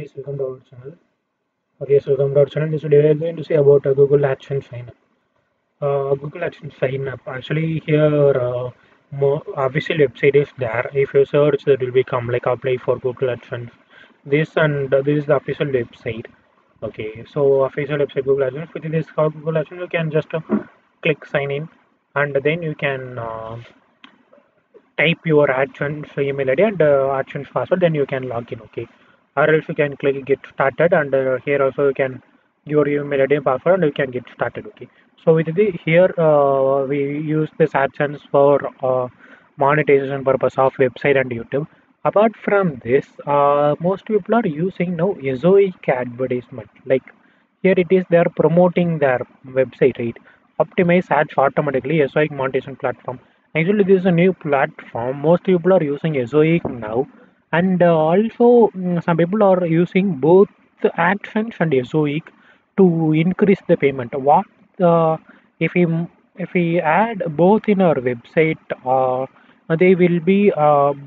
guys, welcome to our channel. This video is going to say about Google AdSense sign up. Google AdSense sign up. Actually, here more official website is there. If you search, that will become like apply for Google AdSense. This is the official website. Okay, so official website Google AdSense. Within this Google AdSense, you can just click sign in, and then you can type your AdSense email ID and AdSense password. Then you can log in. Okay. Or else you can click get started, and here also you can your email ID and password and you can get started. Okay, so with the here we use this AdSense for monetization purpose of website and YouTube. Apart from this, most people are using now Ezoic advertisement. Like here it is, they are promoting their website, right? Optimize ads automatically, Ezoic monetization platform. Actually this is a new platform. Most people are using Ezoic now. And also some people are using both AdSense and Ezoic to increase the payment. What if we add both in our website, they will be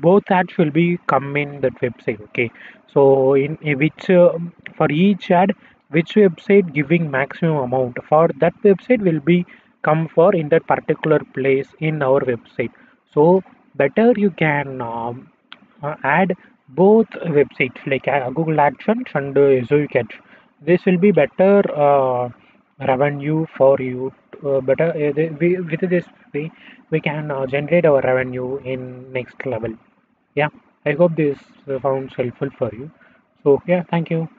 both ads will be come in that website. Okay, so in which for each ad, which website giving maximum amount for that website will be come for in that particular place in our website. So better you can add both websites like Google AdSense and Ezoic ads. This will be better revenue for you. Better with this way we can generate our revenue in next level. Yeah, I hope this sounds helpful for you. So yeah, thank you.